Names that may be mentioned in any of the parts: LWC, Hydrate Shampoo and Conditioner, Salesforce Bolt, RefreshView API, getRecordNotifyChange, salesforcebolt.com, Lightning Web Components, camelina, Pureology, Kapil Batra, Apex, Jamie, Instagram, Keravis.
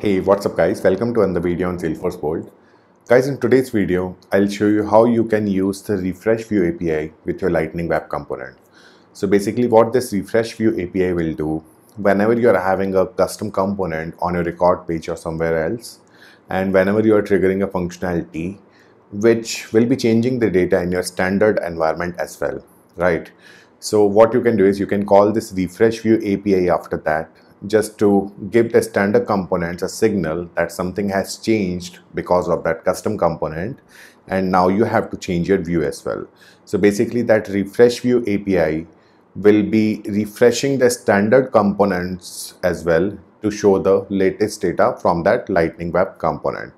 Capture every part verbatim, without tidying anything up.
Hey, what's up guys, welcome to another video on Salesforce Bolt. Guys, in today's video, I'll show you how you can use the RefreshView A P I with your Lightning Web Component. So basically what this RefreshView A P I will do, whenever you're having a custom component on your record page or somewhere else, and whenever you're triggering a functionality, which will be changing the data in your standard environment as well, right? So what you can do is you can call this RefreshView A P I after that, just to give the standard components a signal that something has changed because of that custom component, and now you have to change your view as well. So basically that RefreshView A P I will be refreshing the standard components as well to show the latest data from that Lightning Web component.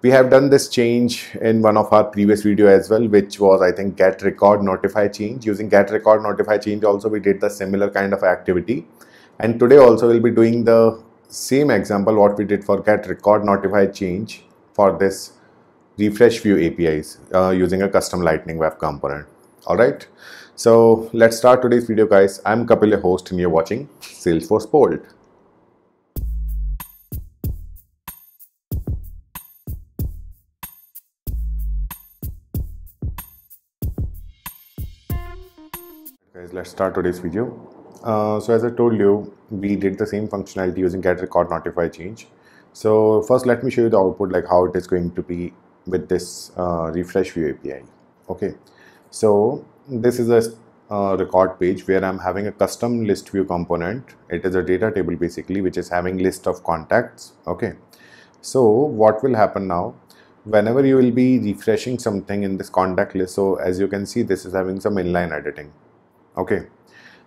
We have done this change in one of our previous video as well, which was I think get record notify change. Using get record notify change also we did the similar kind of activity. And today also we'll be doing the same example what we did for get record notify change for this RefreshView A P Is uh, using a custom Lightning Web component. Alright, so let's start today's video guys. I'm Kapil, your host, and you're watching Salesforce Bolt. Guys, let's start today's video. Uh, so as I told you, we did the same functionality using get record notify change. So first let me show you the output, like how it is going to be with this uh, RefreshView A P I. Okay, so this is a uh, record page where I'm having a custom list view component. It is a data table basically which is having list of contacts. Okay, so what will happen now, whenever you will be refreshing something in this contact list, so as you can see this is having some inline editing. Okay,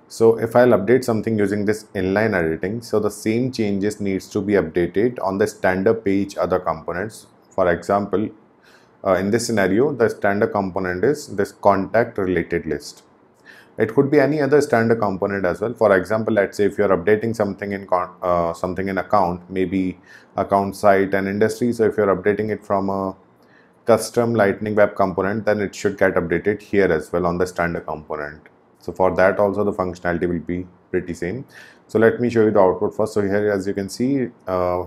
so if I'll update something using this inline editing, so the same changes needs to be updated on the standard page other components. For example, uh, in this scenario, the standard component is this contact related list. It could be any other standard component as well. For example, let's say if you're updating something in con uh, something in account, maybe account site and industry. So if you're updating it from a custom Lightning Web component, then it should get updated here as well on the standard component. So for that also the functionality will be pretty same. So let me show you the output first. So here as you can see, uh,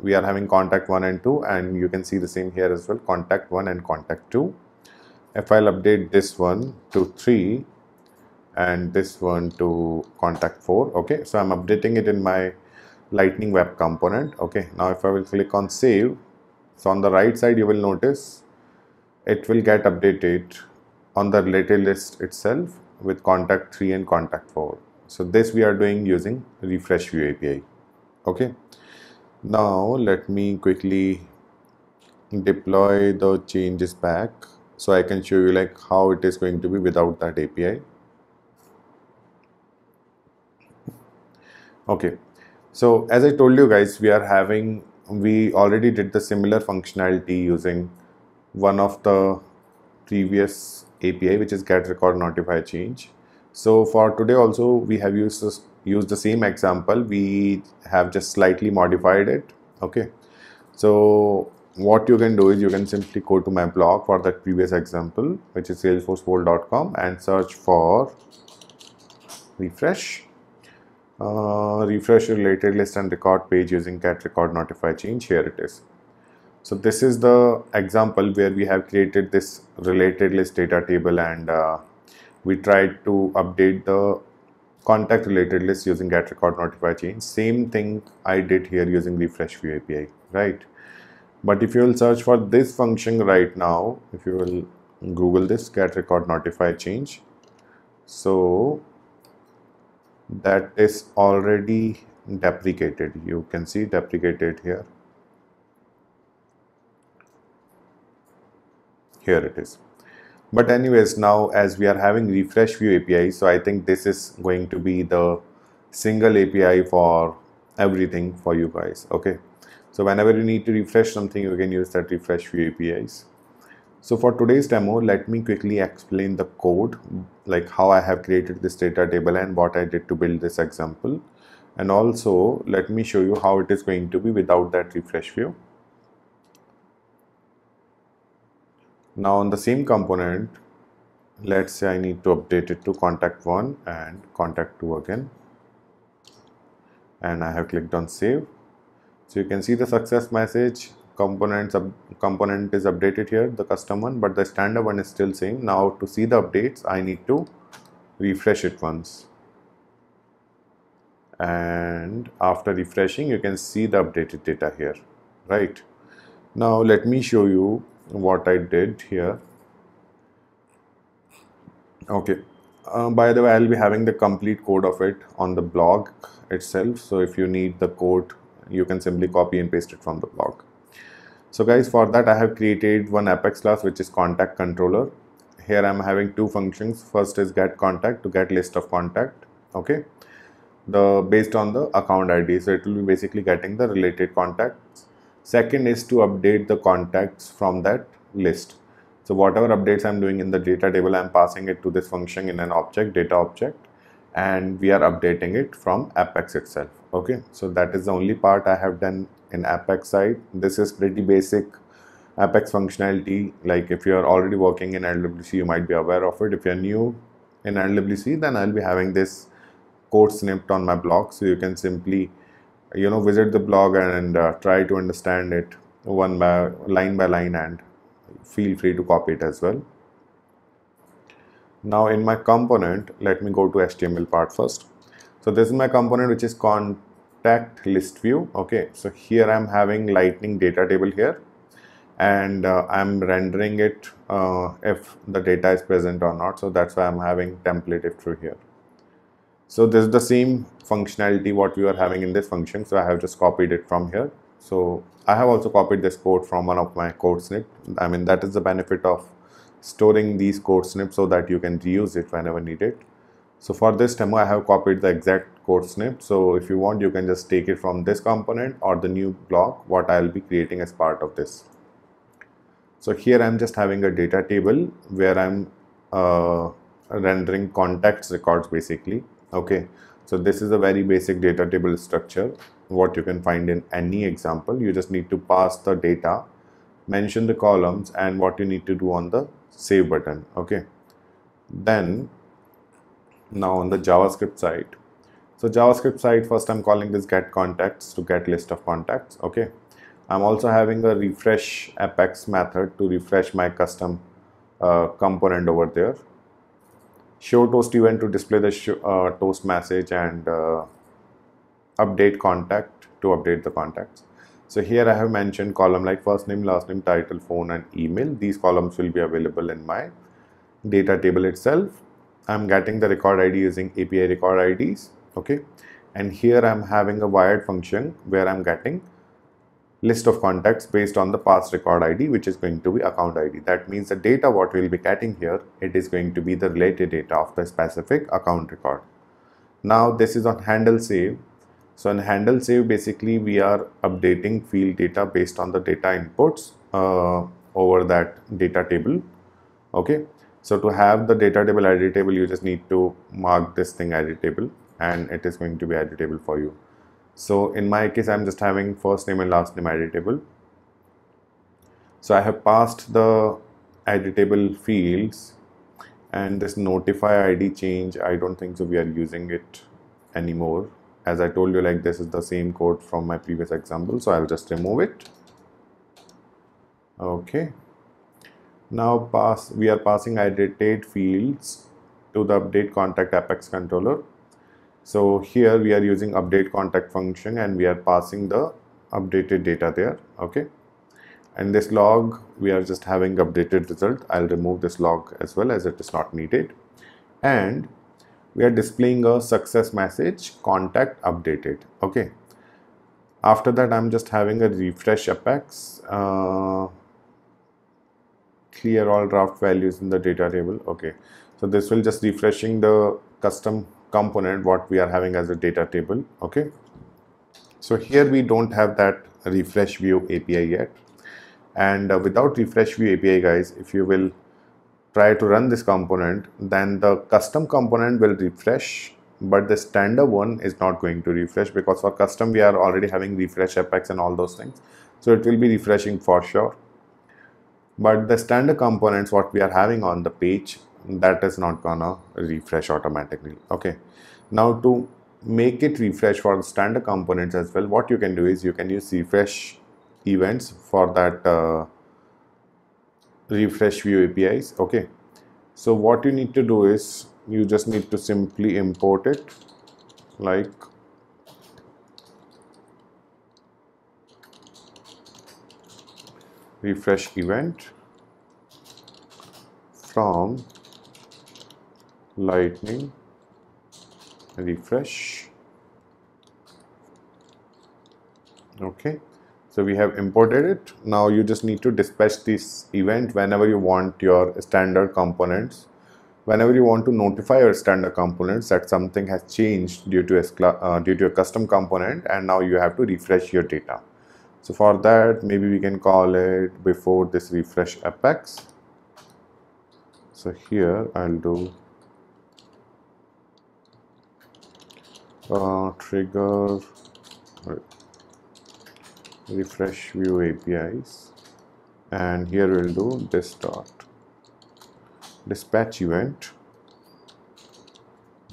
we are having contact one and two, and you can see the same here as well, contact one and contact two. If I'll update this one to three and this one to contact four. Okay, so I'm updating it in my Lightning Web component. Okay, now if I will click on save, so on the right side you will notice it will get updated on the related list itself with contact three and contact four. So this we are doing using RefreshView A P I. Okay, now let me quickly deploy the changes back so I can show you like how it is going to be without that A P I. Okay, so as I told you guys, we are having we already did the similar functionality using one of the previous A P I, which is get record notify change. So for today also we have used this, used the same example. We have just slightly modified it. Okay, so what you can do is you can simply go to my blog for that previous example, which is salesforce bolt dot com, and search for refresh uh, refresh related list and record page using get record notify change. Here it is. So this is the example where we have created this related list data table, and uh, we tried to update the contact related list using get record notify change. Same thing I did here using RefreshView A P I, right? But if you will search for this function right now, if you will Google this get record notify change, so that is already deprecated. You can see deprecated here. Here it is. But anyways, now as we are having RefreshView A P I, so I think this is going to be the single A P I for everything for you guys. Okay, so whenever you need to refresh something, you can use that RefreshView A P Is. So for today's demo, let me quickly explain the code, like how I have created this data table and what I did to build this example, and also let me show you how it is going to be without that RefreshView. Now on the same component, let's say I need to update it to contact one and contact two again, and I have clicked on save. So you can see the success message, component, sub, component is updated here, the custom one, but the standard one is still same. Now to see the updates, I need to refresh it once. And after refreshing, you can see the updated data here, right? Now let me show you what I did here. Okay, uh, by the way, I'll be having the complete code of it on the blog itself. So if you need the code, you can simply copy and paste it from the blog. So guys, for that I have created one Apex class, which is contact controller. Here I'm having two functions. First is get contact to get list of contact. Okay, the based on the account I D, so it will be basically getting the related contacts. Second is to update the contacts from that list. So whatever updates I'm doing in the data table, I'm passing it to this function in an object, data object, and we are updating it from Apex itself. Okay, so that is the only part I have done in Apex side. This is pretty basic Apex functionality. Like if you are already working in L W C, you might be aware of it. If you're new in L W C, then I'll be having this code snippet on my blog, so you can simply, you know, visit the blog and uh, try to understand it one by line by line, and feel free to copy it as well. Now in my component, let me go to H T M L part first. So this is my component, which is contact list view. Okay, so here I'm having Lightning data table here, and uh, I'm rendering it uh, if the data is present or not. So that's why I'm having template if true here. So this is the same functionality what we are having in this function. So I have just copied it from here. So I have also copied this code from one of my code snips. I mean, that is the benefit of storing these code snips, so that you can reuse it whenever needed. So for this demo, I have copied the exact code snip. So if you want, you can just take it from this component or the new block what I'll be creating as part of this. So here I'm just having a data table where I'm uh, rendering contacts records basically. Okay, so this is a very basic data table structure what you can find in any example. You just need to pass the data, mention the columns, and what you need to do on the save button. Okay, then now on the JavaScript side, so JavaScript side first I'm calling this get contacts to get list of contacts. Okay, I'm also having a refresh Apex method to refresh my custom uh, component over there. Show toast event to display the show, uh, toast message, and uh, update contact to update the contacts. So here I have mentioned column like first name, last name, title, phone, and email. These columns will be available in my data table itself. I'm getting the record I D using A P I record I Ds. Okay, and here I'm having a wired function where I'm getting list of contacts based on the past record I D, which is going to be account I D. That means the data what we'll be getting here, it is going to be the related data of the specific account record. Now this is on handle save. So in handle save, basically we are updating field data based on the data inputs uh, over that data table. Okay, so to have the data table editable, you just need to mark this thing editable, and it is going to be editable for you. So in my case, I'm just having first name and last name editable. So I have passed the editable fields, and this notify I D change, I don't think so we are using it anymore. As I told you, like this is the same code from my previous example, so I'll just remove it. Okay, now pass we are passing edited fields to the update contact Apex controller. So here we are using update contact function, and we are passing the updated data there. Okay, and this log, we are just having updated result. I'll remove this log as well, as it is not needed. And we are displaying a success message, contact updated. Okay, after that I'm just having a refresh Apex, uh, clear all draft values in the data table. Okay, so this will just refreshing the custom component what we are having as a data table. Okay, so here we don't have that refresh view A P I yet, and uh, without refresh view A P I, guys, if you will try to run this component, then the custom component will refresh, but the standard one is not going to refresh, because for custom we are already having refresh Apex and all those things, so it will be refreshing for sure. But the standard components what we are having on the page, that is not gonna refresh automatically. Okay, now to make it refresh for standard components as well, what you can do is you can use refresh events for that uh, refresh view A P Is. Okay, so what you need to do is you just need to simply import it like refresh event from Lightning refresh. Okay, so we have imported it. Now you just need to dispatch this event whenever you want your standard components. Whenever you want to notify your standard components that something has changed due to a uh, due to a custom component, and now you have to refresh your data. So for that, maybe we can call it before this refresh Apex. So here I'll do uh, trigger refresh view A P Is, and here we'll do this dot dispatch event,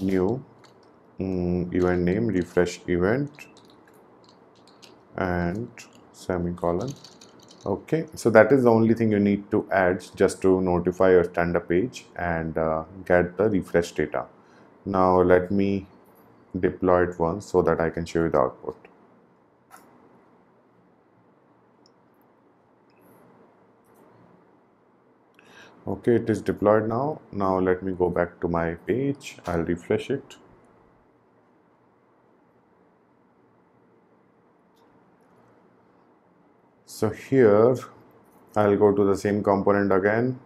new mm, event name refresh event, and semicolon. Okay, so that is the only thing you need to add just to notify your standard page and uh, get the refresh data. Now let me deploy it once so that I can show you the output. Okay, it is deployed now. Now let me go back to my page. I'll refresh it. So here I'll go to the same component again.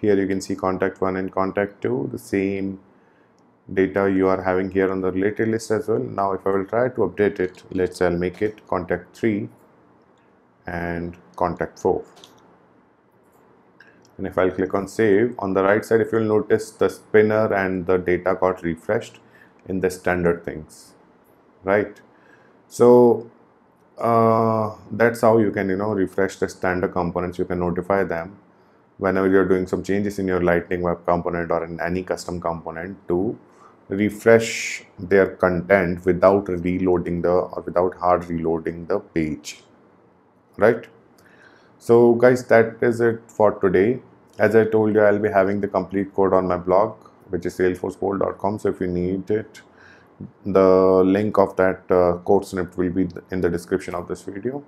Here you can see contact one and contact two, the same data you are having here on the related list as well. Now if I will try to update it, let's say I'll make it contact three and contact four. And if I'll click on save, on the right side if you'll notice the spinner and the data got refreshed in the standard things, right? So uh, that's how you can, you know, refresh the standard components. You can notify them whenever you're doing some changes in your Lightning Web component or in any custom component to refresh their content without reloading the or without hard reloading the page, right? So guys, that is it for today. As I told you, I'll be having the complete code on my blog, which is salesforce bolt dot com. So if you need it, the link of that uh, code snippet will be in the description of this video.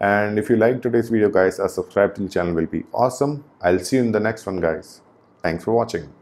And if you like today's video guys, a subscribe to the channel will be awesome. I'll see you in the next one guys. Thanks for watching.